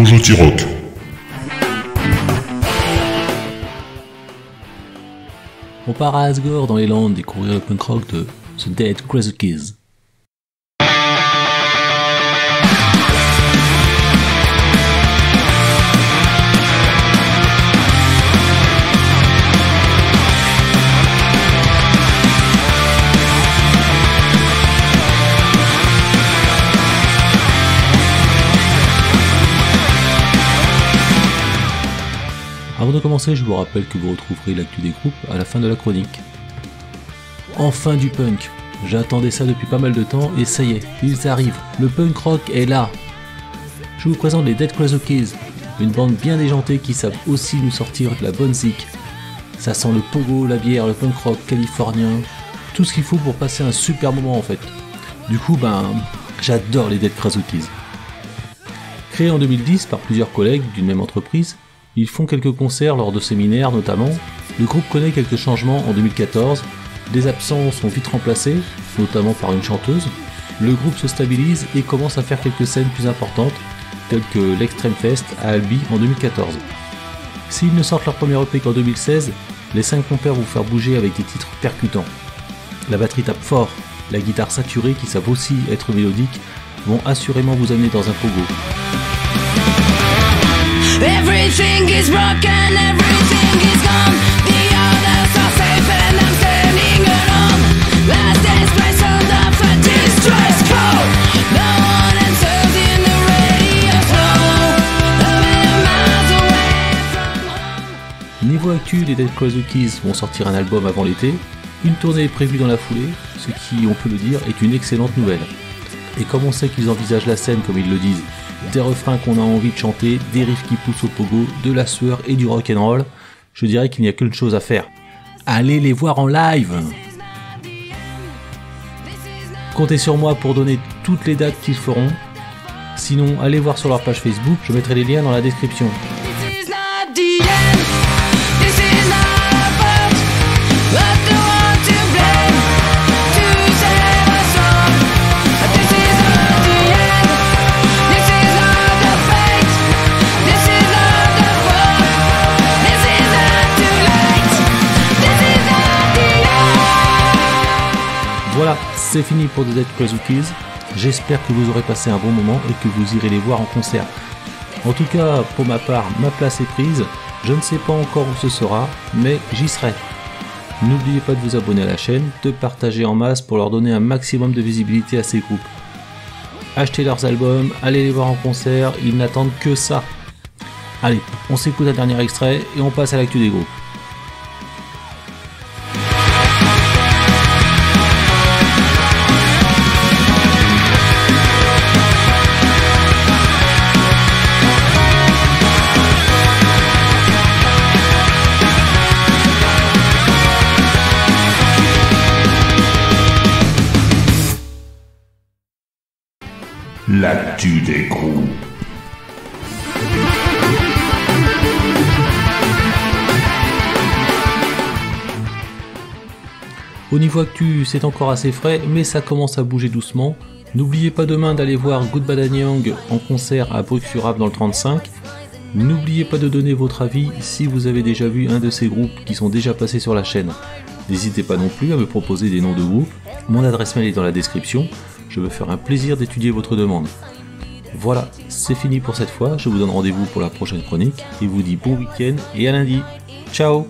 Projeti Rock. On part à Hossegor dans les Landes découvrir le punk rock de The Dead Krazukies. Avant de commencer, je vous rappelle que vous retrouverez l'actu des groupes à la fin de la chronique. Enfin du punk. J'attendais ça depuis pas mal de temps et ça y est, ils arrivent. Le punk rock est là. Je vous présente les Dead Krazukies, une bande bien déjantée qui savent aussi nous sortir de la bonne zik. Ça sent le pogo, la bière, le punk rock californien, tout ce qu'il faut pour passer un super moment en fait. Du coup, j'adore les Dead Krazukies. Créés en 2010 par plusieurs collègues d'une même entreprise, ils font quelques concerts lors de séminaires notamment. Le groupe connaît quelques changements en 2014, des absents sont vite remplacés, notamment par une chanteuse. Le groupe se stabilise et commence à faire quelques scènes plus importantes, telles que l'Extreme Fest à Albi en 2014. S'ils ne sortent leur premier EP qu'en 2016, les 5 compères vont faire bouger avec des titres percutants. La batterie tape fort, la guitare saturée qui savent aussi être mélodique vont assurément vous amener dans un pogo. Everything is broken, everything is gone. The others are safe and I'm standing alone. Last place on the fatigue stress code. No one answers in the radio flow. Niveau actu, les Dead Krazukies vont sortir un album avant l'été. Une tournée est prévue dans la foulée, ce qui, on peut le dire, est une excellente nouvelle. Et comme on sait qu'ils envisagent la scène comme ils le disent, des refrains qu'on a envie de chanter, des riffs qui poussent au pogo, de la sueur et du rock'n'roll, je dirais qu'il n'y a qu'une chose à faire. Allez les voir en live! Comptez sur moi pour donner toutes les dates qu'ils feront. Sinon, allez voir sur leur page Facebook, je mettrai les liens dans la description. Voilà, c'est fini pour The Dead Krazukies. J'espère que vous aurez passé un bon moment et que vous irez les voir en concert. En tout cas, pour ma part, ma place est prise. Je ne sais pas encore où ce sera, mais j'y serai. N'oubliez pas de vous abonner à la chaîne, de partager en masse pour leur donner un maximum de visibilité à ces groupes. Achetez leurs albums, allez les voir en concert, ils n'attendent que ça. Allez, on s'écoute un dernier extrait et on passe à l'actu des groupes. L'actu des groupes. Au niveau actu, c'est encore assez frais, mais ça commence à bouger doucement. N'oubliez pas demain d'aller voir Good Badanyang en concert à Bruxurap dans le 35. N'oubliez pas de donner votre avis si vous avez déjà vu un de ces groupes qui sont déjà passés sur la chaîne. N'hésitez pas non plus à me proposer des noms de groupes. Mon adresse mail est dans la description. Je me ferai un plaisir d'étudier votre demande. Voilà, c'est fini pour cette fois. Je vous donne rendez-vous pour la prochaine chronique et vous dis bon week-end et à lundi. Ciao!